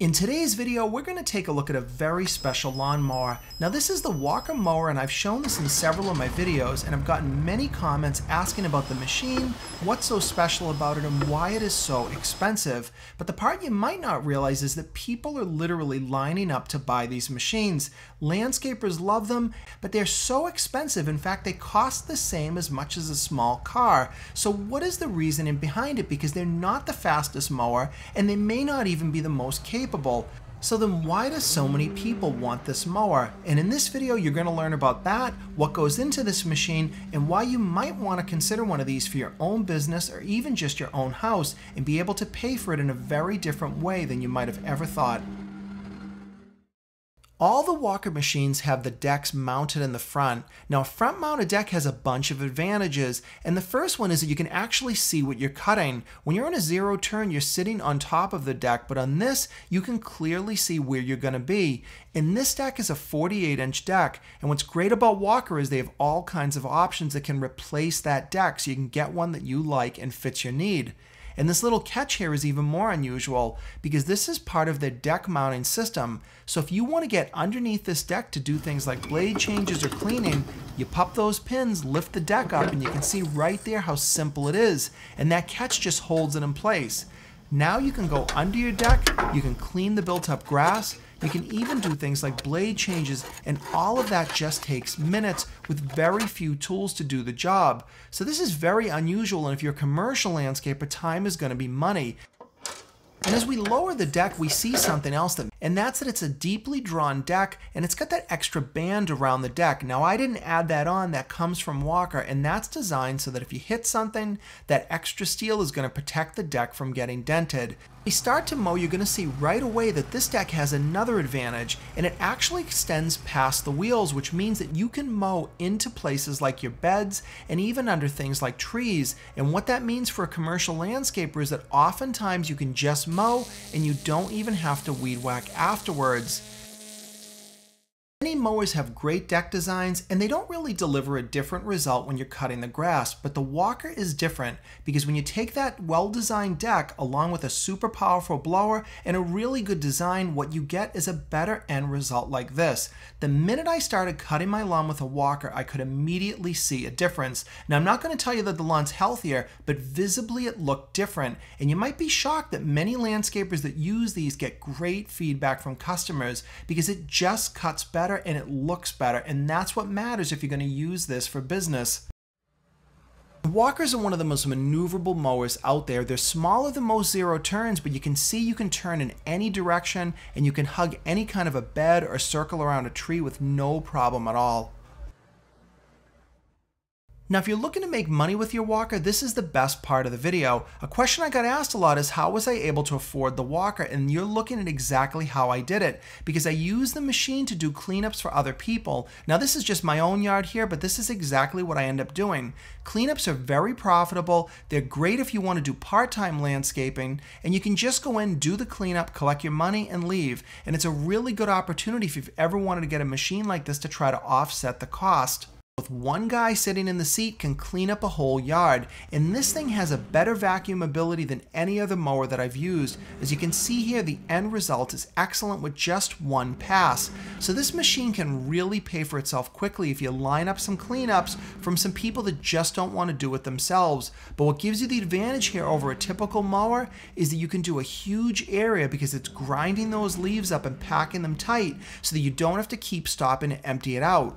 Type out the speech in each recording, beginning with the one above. In today's video, we're going to take a look at a very special lawn mower. Now this is the Walker mower, and I've shown this in several of my videos, and I've gotten many comments asking about the machine, what's so special about it, and why it is so expensive. But the part you might not realize is that people are literally lining up to buy these machines. Landscapers love them, but they're so expensive. In fact, they cost the same as much as a small car. So what is the reasoning behind it? Because they're not the fastest mower, and they may not even be the most capable. So then why do so many people want this mower? And in this video you're going to learn about that, what goes into this machine, and why you might want to consider one of these for your own business or even just your own house and be able to pay for it in a very different way than you might have ever thought. All the Walker machines have the decks mounted in the front. Now a front mounted deck has a bunch of advantages, and the first one is that you can actually see what you're cutting. When you're on a zero turn, you're sitting on top of the deck, but on this you can clearly see where you're going to be. And this deck is a 48-inch deck, and what's great about Walker is they have all kinds of options that can replace that deck, so you can get one that you like and fits your need. And this little catch here is even more unusual because this is part of their deck mounting system. So if you want to get underneath this deck to do things like blade changes or cleaning, you pop those pins, lift the deck up, and you can see right there how simple it is. And that catch just holds it in place. Now you can go under your deck, you can clean the built-up grass, you can even do things like blade changes, and all of that just takes minutes with very few tools to do the job. So this is very unusual, and if you're a commercial landscaper, time is going to be money. And as we lower the deck, we see something else, and that's that it's a deeply drawn deck, and it's got that extra band around the deck. Now I didn't add that on, that comes from Walker, and that's designed so that if you hit something, that extra steel is going to protect the deck from getting dented. When you start to mow, you're going to see right away that this deck has another advantage, and it actually extends past the wheels, which means that you can mow into places like your beds and even under things like trees. And what that means for a commercial landscaper is that oftentimes you can just mow and you don't even have to weed whack afterwards. Many mowers have great deck designs, and they don't really deliver a different result when you're cutting the grass, but the Walker is different because when you take that well-designed deck along with a super powerful blower and a really good design, what you get is a better end result like this. The minute I started cutting my lawn with a Walker, I could immediately see a difference. Now I'm not going to tell you that the lawn's healthier, but visibly it looked different, and you might be shocked that many landscapers that use these get great feedback from customers because it just cuts better and it looks better, and that's what matters if you're going to use this for business. Walkers are one of the most maneuverable mowers out there. They're smaller than most zero turns, but you can see you can turn in any direction, and you can hug any kind of a bed or circle around a tree with no problem at all. Now if you're looking to make money with your Walker, this is the best part of the video. A question I got asked a lot is, how was I able to afford the Walker? And you're looking at exactly how I did it, because I use the machine to do cleanups for other people. Now this is just my own yard here, but this is exactly what I end up doing. Cleanups are very profitable. They're great if you want to do part-time landscaping, and you can just go in, do the cleanup, collect your money, and leave. And it's a really good opportunity if you've ever wanted to get a machine like this to try to offset the cost. With one guy sitting in the seat can clean up a whole yard, and this thing has a better vacuum ability than any other mower that I've used. As you can see here, the end result is excellent with just one pass. So this machine can really pay for itself quickly if you line up some cleanups from some people that just don't want to do it themselves. But what gives you the advantage here over a typical mower is that you can do a huge area because it's grinding those leaves up and packing them tight so that you don't have to keep stopping to empty it out.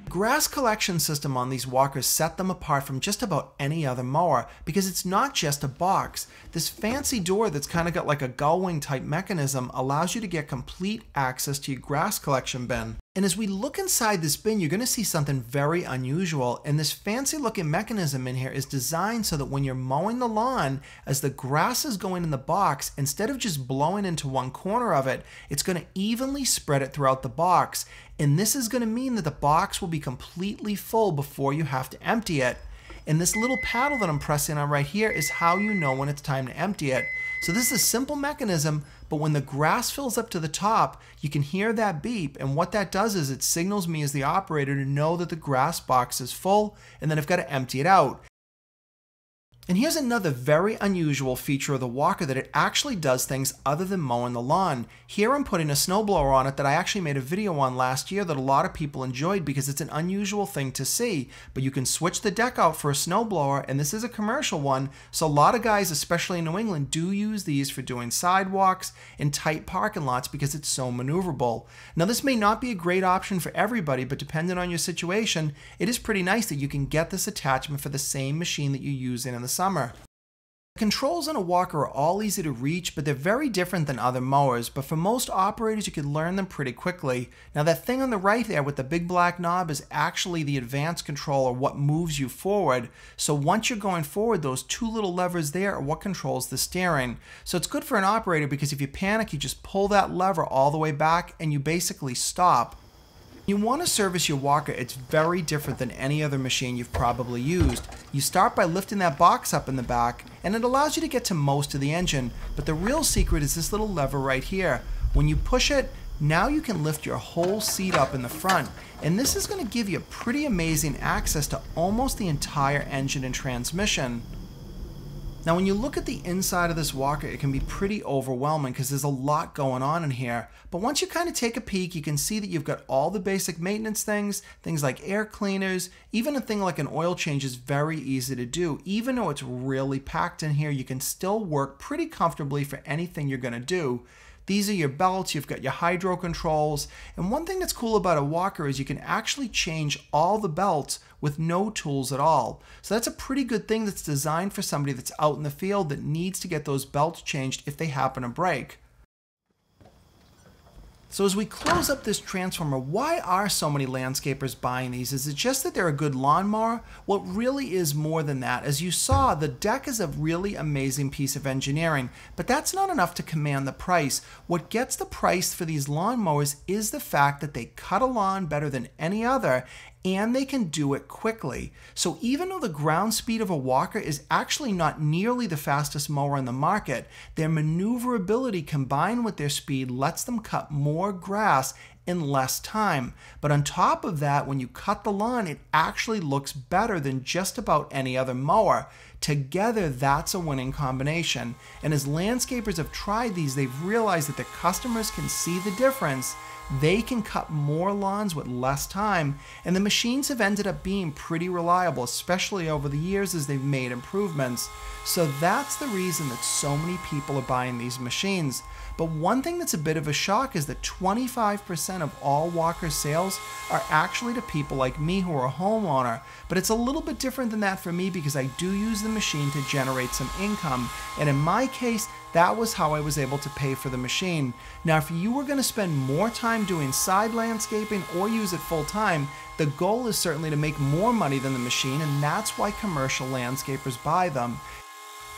The grass collection system on these Walkers set them apart from just about any other mower because it's not just a box. This fancy door that's kind of got like a gull wing type mechanism allows you to get complete access to your grass collection bin. And as we look inside this bin, you're going to see something very unusual, and this fancy looking mechanism in here is designed so that when you're mowing the lawn, as the grass is going in the box, instead of just blowing into one corner of it, it's going to evenly spread it throughout the box, and this is going to mean that the box will be completely full before you have to empty it. And this little paddle that I'm pressing on right here is how you know when it's time to empty it. So this is a simple mechanism, but when the grass fills up to the top, you can hear that beep, and what that does is it signals me as the operator to know that the grass box is full, and then I've got to empty it out. And here's another very unusual feature of the Walker, that it actually does things other than mowing the lawn. Here I'm putting a snowblower on it that I actually made a video on last year that a lot of people enjoyed because it's an unusual thing to see. But you can switch the deck out for a snowblower, and this is a commercial one, so a lot of guys, especially in New England, do use these for doing sidewalks and tight parking lots because it's so maneuverable. Now this may not be a great option for everybody, but depending on your situation, it is pretty nice that you can get this attachment for the same machine that you use in the summer. The controls on a Walker are all easy to reach, but they're very different than other mowers, but for most operators you could learn them pretty quickly. Now that thing on the right there with the big black knob is actually the advanced control, or what moves you forward. So once you're going forward, those two little levers there are what controls the steering. So it's good for an operator because if you panic, you just pull that lever all the way back and you basically stop. You want to service your Walker. It's very different than any other machine you've probably used. You start by lifting that box up in the back, and it allows you to get to most of the engine, but the real secret is this little lever right here. When you push it, now you can lift your whole seat up in the front, and this is going to give you pretty amazing access to almost the entire engine and transmission. Now when you look at the inside of this Walker, it can be pretty overwhelming because there's a lot going on in here. But once you kind of take a peek, you can see that you've got all the basic maintenance things like air cleaners, even a thing like an oil change is very easy to do. Even though it's really packed in here, you can still work pretty comfortably for anything you're going to do. These are your belts, you've got your hydro controls, and one thing that's cool about a Walker is you can actually change all the belts with no tools at all. So that's a pretty good thing that's designed for somebody that's out in the field that needs to get those belts changed if they happen to break. So as we close up this transformer, why are so many landscapers buying these? Is it just that they're a good lawnmower? Well, it really is more than that. As you saw, the deck is a really amazing piece of engineering, but that's not enough to command the price. What gets the price for these lawnmowers is the fact that they cut a lawn better than any other, and they can do it quickly. So even though the ground speed of a Walker is actually not nearly the fastest mower on the market, their maneuverability combined with their speed lets them cut more grass in less time. But on top of that, when you cut the lawn, it actually looks better than just about any other mower. Together, that's a winning combination. And as landscapers have tried these, they've realized that their customers can see the difference. They can cut more lawns with less time, and the machines have ended up being pretty reliable, especially over the years as they've made improvements. So that's the reason that so many people are buying these machines. But one thing that's a bit of a shock is that 25% of all Walker sales are actually to people like me who are a homeowner. But it's a little bit different than that for me because I do use the machine to generate some income, and in my case, that was how I was able to pay for the machine. Now, if you were going to spend more time doing side landscaping or use it full time, the goal is certainly to make more money than the machine, and that's why commercial landscapers buy them.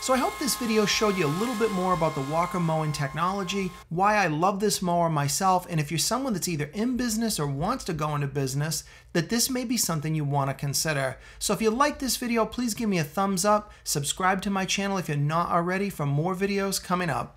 So I hope this video showed you a little bit more about the Walker mowing technology, why I love this mower myself, and if you're someone that's either in business or wants to go into business, that this may be something you want to consider. So if you like this video, please give me a thumbs up, subscribe to my channel if you're not already for more videos coming up.